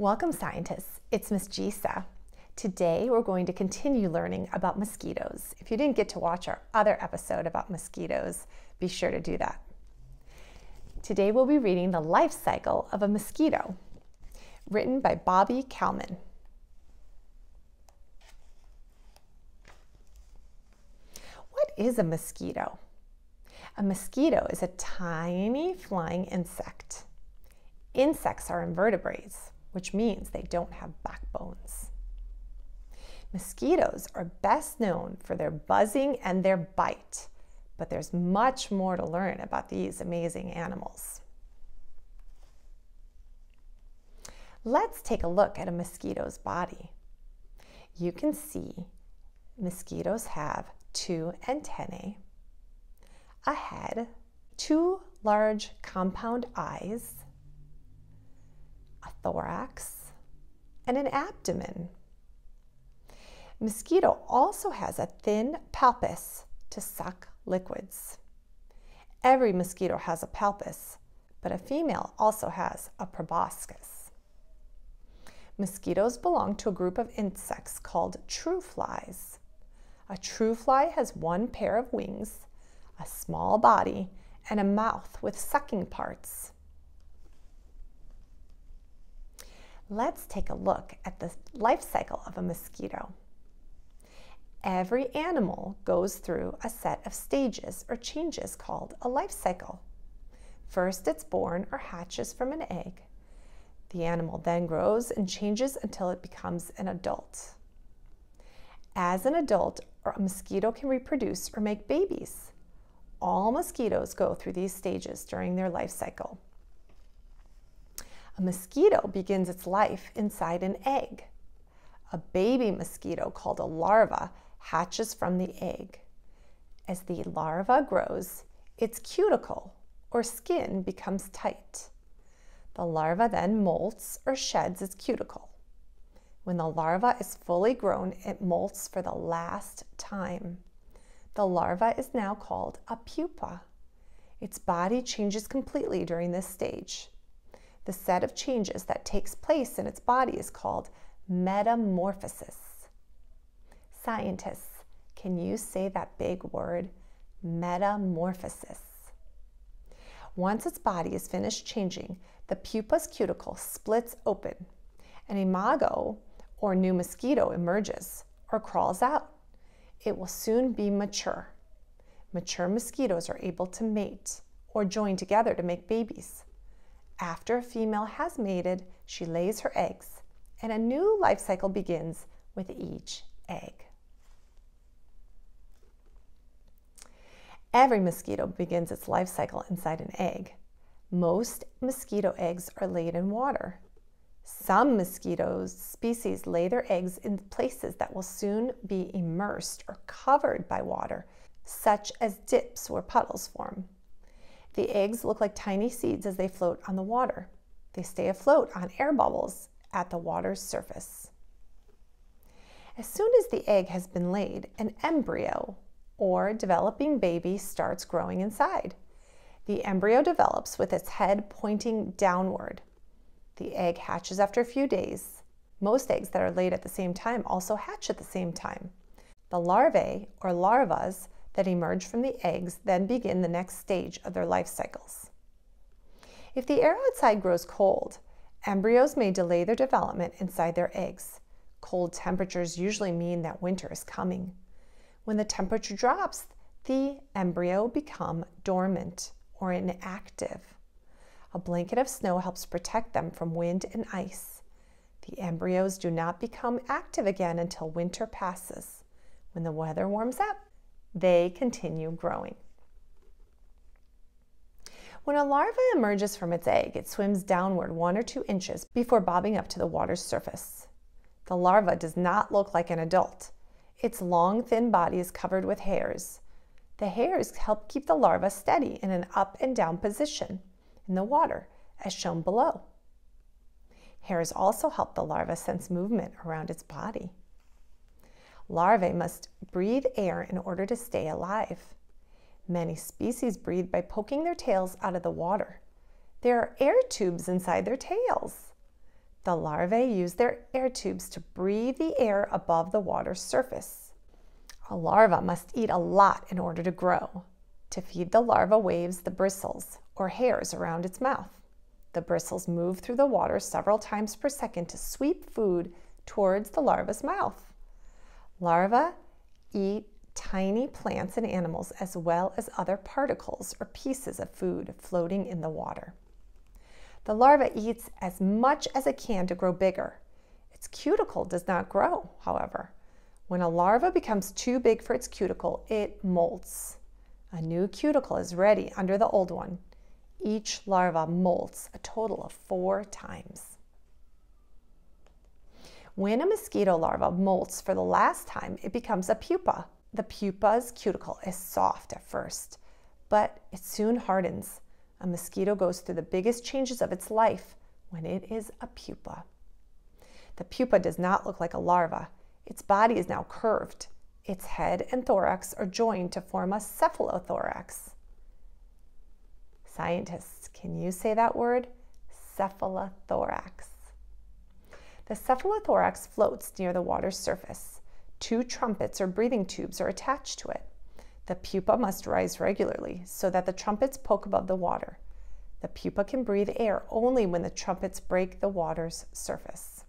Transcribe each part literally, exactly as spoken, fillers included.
Welcome scientists, it's Miss Gisa. Today we're going to continue learning about mosquitoes. If you didn't get to watch our other episode about mosquitoes, be sure to do that. Today we'll be reading The Life Cycle of a Mosquito, written by Bobbie Kalman. What is a mosquito? A mosquito is a tiny flying insect. Insects are invertebrates, which means they don't have backbones. Mosquitoes are best known for their buzzing and their bite, but there's much more to learn about these amazing animals. Let's take a look at a mosquito's body. You can see mosquitoes have two antennae, a head, two large compound eyes, a thorax, and an abdomen. Mosquito also has a thin palpus to suck liquids. Every mosquito has a palpus, but a female also has a proboscis. Mosquitoes belong to a group of insects called true flies. A true fly has one pair of wings, a small body, and a mouth with sucking parts. Let's take a look at the life cycle of a mosquito. Every animal goes through a set of stages or changes called a life cycle. First, it's born or hatches from an egg. The animal then grows and changes until it becomes an adult. As an adult, a mosquito can reproduce or make babies. All mosquitoes go through these stages during their life cycle. A mosquito begins its life inside an egg. A baby mosquito called a larva hatches from the egg. As the larva grows, its cuticle or skin becomes tight. The larva then molts or sheds its cuticle. When the larva is fully grown, it molts for the last time. The larva is now called a pupa. Its body changes completely during this stage. The set of changes that takes place in its body is called metamorphosis. Scientists, can you say that big word? Metamorphosis. Once its body is finished changing, the pupa's cuticle splits open. An imago, or new mosquito, emerges or crawls out. It will soon be mature. Mature mosquitoes are able to mate or join together to make babies. After a female has mated, she lays her eggs, and a new life cycle begins with each egg. Every mosquito begins its life cycle inside an egg. Most mosquito eggs are laid in water. Some mosquito species lay their eggs in places that will soon be immersed or covered by water, such as dips where puddles form. The eggs look like tiny seeds as they float on the water. They stay afloat on air bubbles at the water's surface. As soon as the egg has been laid, an embryo or developing baby starts growing inside. The embryo develops with its head pointing downward. The egg hatches after a few days. Most eggs that are laid at the same time also hatch at the same time. The larvae or larvas that emerge from the eggs then begin the next stage of their life cycles. If the air outside grows cold, embryos may delay their development inside their eggs. Cold temperatures usually mean that winter is coming. When the temperature drops, the embryo becomes dormant or inactive. A blanket of snow helps protect them from wind and ice. The embryos do not become active again until winter passes. When the weather warms up, they continue growing. When a larva emerges from its egg, it swims downward one or two inches before bobbing up to the water's surface. The larva does not look like an adult. Its long, thin body is covered with hairs. The hairs help keep the larva steady in an up and down position in the water, as shown below. Hairs also help the larva sense movement around its body. Larvae must breathe air in order to stay alive. Many species breathe by poking their tails out of the water. There are air tubes inside their tails. The larvae use their air tubes to breathe the air above the water's surface. A larva must eat a lot in order to grow. To feed, the larva waves the bristles, or hairs, around its mouth. The bristles move through the water several times per second to sweep food towards the larva's mouth. Larvae eat tiny plants and animals, as well as other particles or pieces of food floating in the water. The larva eats as much as it can to grow bigger. Its cuticle does not grow, however. When a larva becomes too big for its cuticle, it molts. A new cuticle is ready under the old one. Each larva molts a total of four times. When a mosquito larva molts for the last time, it becomes a pupa. The pupa's cuticle is soft at first, but it soon hardens. A mosquito goes through the biggest changes of its life when it is a pupa. The pupa does not look like a larva. Its body is now curved. Its head and thorax are joined to form a cephalothorax. Scientists, can you say that word? Cephalothorax. The cephalothorax floats near the water's surface. Two trumpets or breathing tubes are attached to it. The pupa must rise regularly so that the trumpets poke above the water. The pupa can breathe air only when the trumpets break the water's surface.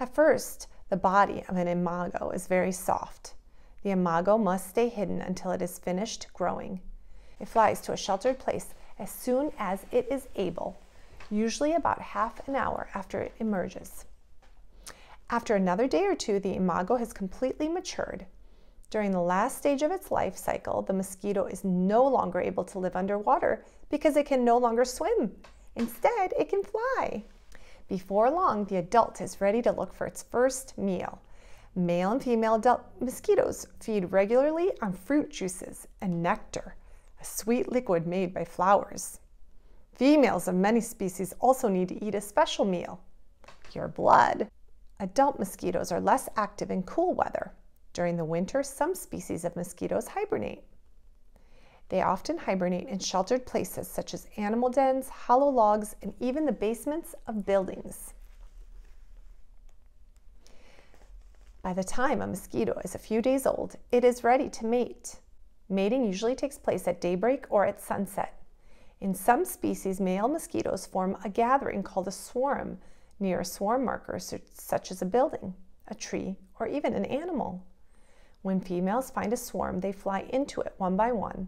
At first, the body of an imago is very soft. The imago must stay hidden until it is finished growing. It flies to a sheltered place as soon as it is able, usually about half an hour after it emerges. After another day or two, the imago has completely matured. During the last stage of its life cycle, the mosquito is no longer able to live underwater because it can no longer swim. Instead, it can fly. Before long, the adult is ready to look for its first meal. Male and female adult mosquitoes feed regularly on fruit juices and nectar, a sweet liquid made by flowers. Females of many species also need to eat a special meal, your blood. Adult mosquitoes are less active in cool weather. During the winter, some species of mosquitoes hibernate. They often hibernate in sheltered places such as animal dens, hollow logs, and even the basements of buildings. By the time a mosquito is a few days old, it is ready to mate. Mating usually takes place at daybreak or at sunset. In some species, male mosquitoes form a gathering called a swarm near a swarm marker, such as a building, a tree, or even an animal. When females find a swarm, they fly into it one by one.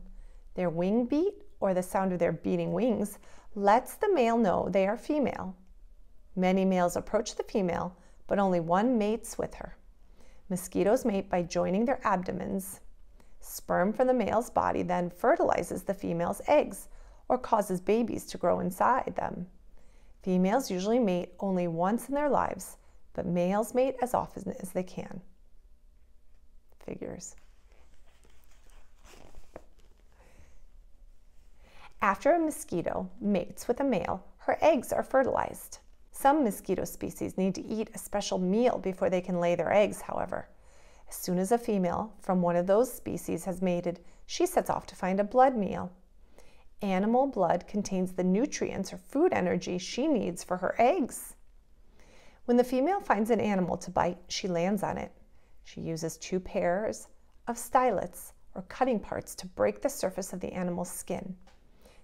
Their wing beat, or the sound of their beating wings, lets the male know they are female. Many males approach the female, but only one mates with her. Mosquitoes mate by joining their abdomens. Sperm from the male's body then fertilizes the female's eggs, or causes babies to grow inside them. Females usually mate only once in their lives, but males mate as often as they can. Figures. After a mosquito mates with a male, her eggs are fertilized. Some mosquito species need to eat a special meal before they can lay their eggs, however. As soon as a female from one of those species has mated, she sets off to find a blood meal. Animal blood contains the nutrients or food energy she needs for her eggs. When the female finds an animal to bite, she lands on it. She uses two pairs of stylets or cutting parts to break the surface of the animal's skin.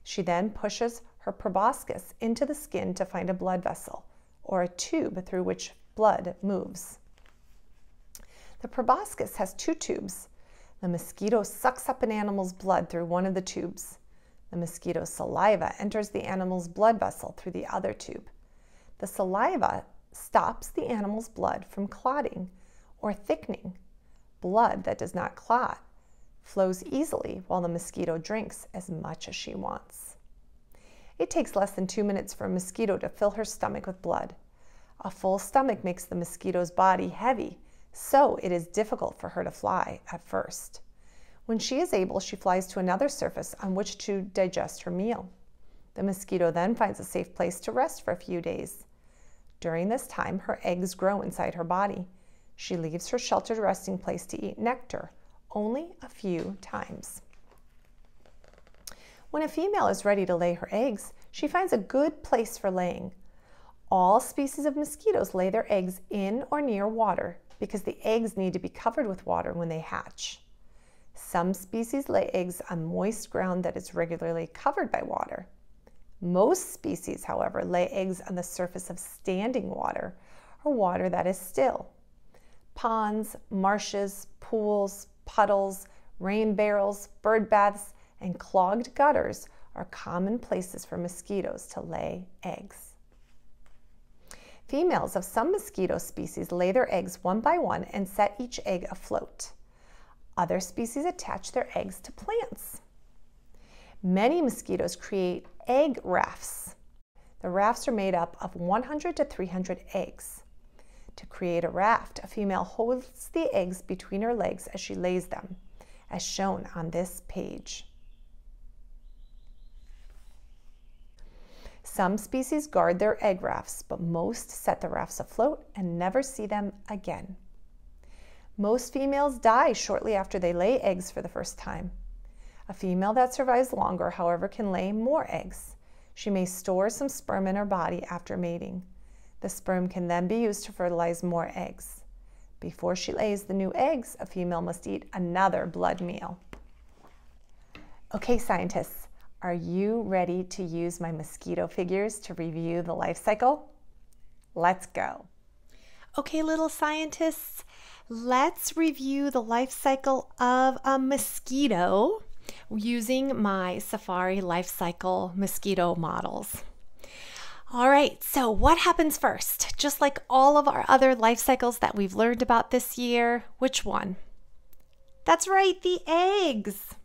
She then pushes her proboscis into the skin to find a blood vessel, or a tube through which blood moves. The proboscis has two tubes. The mosquito sucks up an animal's blood through one of the tubes. The mosquito's saliva enters the animal's blood vessel through the other tube. The saliva stops the animal's blood from clotting or thickening. Blood that does not clot flows easily while the mosquito drinks as much as she wants. It takes less than two minutes for a mosquito to fill her stomach with blood. A full stomach makes the mosquito's body heavy, so it is difficult for her to fly at first. When she is able, she flies to another surface on which to digest her meal. The mosquito then finds a safe place to rest for a few days. During this time, her eggs grow inside her body. She leaves her sheltered resting place to eat nectar only a few times. When a female is ready to lay her eggs, she finds a good place for laying. All species of mosquitoes lay their eggs in or near water because the eggs need to be covered with water when they hatch. Some species lay eggs on moist ground that is regularly covered by water. Most species, however, lay eggs on the surface of standing water or water that is still. Ponds, marshes, pools, puddles, rain barrels, bird baths, and clogged gutters are common places for mosquitoes to lay eggs. Females of some mosquito species lay their eggs one by one and set each egg afloat. Other species attach their eggs to plants. Many mosquitoes create egg rafts. The rafts are made up of one hundred to three hundred eggs. To create a raft, a female holds the eggs between her legs as she lays them, as shown on this page. Some species guard their egg rafts, but most set the rafts afloat and never see them again. Most females die shortly after they lay eggs for the first time. A female that survives longer, however, can lay more eggs. She may store some sperm in her body after mating. The sperm can then be used to fertilize more eggs. Before she lays the new eggs, a female must eat another blood meal. Okay, scientists, are you ready to use my mosquito figures to review the life cycle? Let's go. Okay, little scientists, let's review the life cycle of a mosquito using my Safari life cycle mosquito models. All right, so what happens first? Just like all of our other life cycles that we've learned about this year, which one? That's right, the eggs.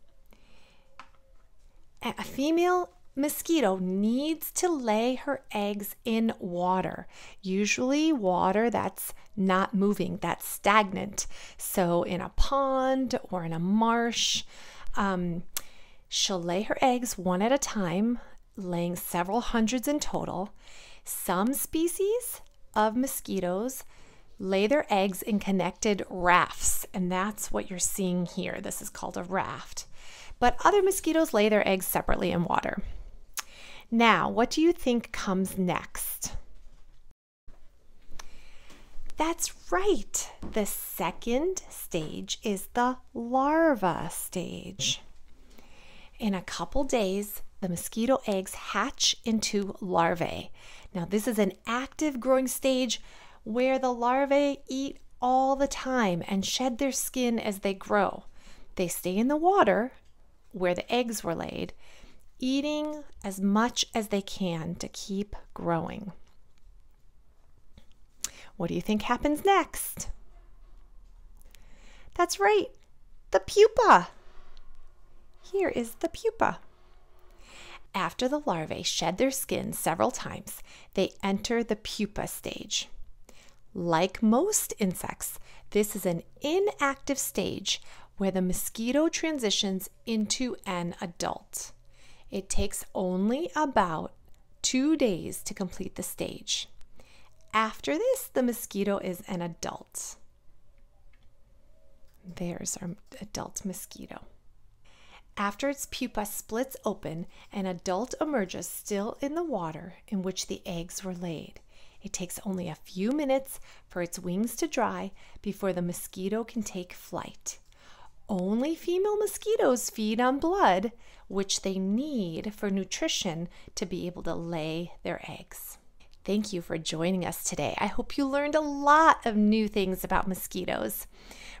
A female mosquito needs to lay her eggs in water, usually water that's not moving, that's stagnant. So in a pond or in a marsh, um, she'll lay her eggs one at a time, laying several hundreds in total. Some species of mosquitoes lay their eggs in connected rafts, and that's what you're seeing here. This is called a raft. But other mosquitoes lay their eggs separately in water. Now, what do you think comes next? That's right. The second stage is the larva stage. In a couple days, the mosquito eggs hatch into larvae. Now, this is an active growing stage where the larvae eat all the time and shed their skin as they grow. They stay in the water where the eggs were laid, eating as much as they can to keep growing. What do you think happens next? That's right, the pupa. Here is the pupa. After the larvae shed their skin several times, they enter the pupa stage. Like most insects, this is an inactive stage where the mosquito transitions into an adult. It takes only about two days to complete the stage. After this, the mosquito is an adult. There's our adult mosquito. After its pupa splits open, an adult emerges still in the water in which the eggs were laid. It takes only a few minutes for its wings to dry before the mosquito can take flight. Only female mosquitoes feed on blood, which they need for nutrition to be able to lay their eggs. Thank you for joining us today. I hope you learned a lot of new things about mosquitoes.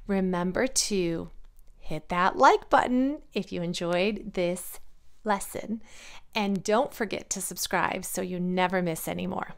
Remember to hit that like button if you enjoyed this lesson. And don't forget to subscribe so you never miss any more.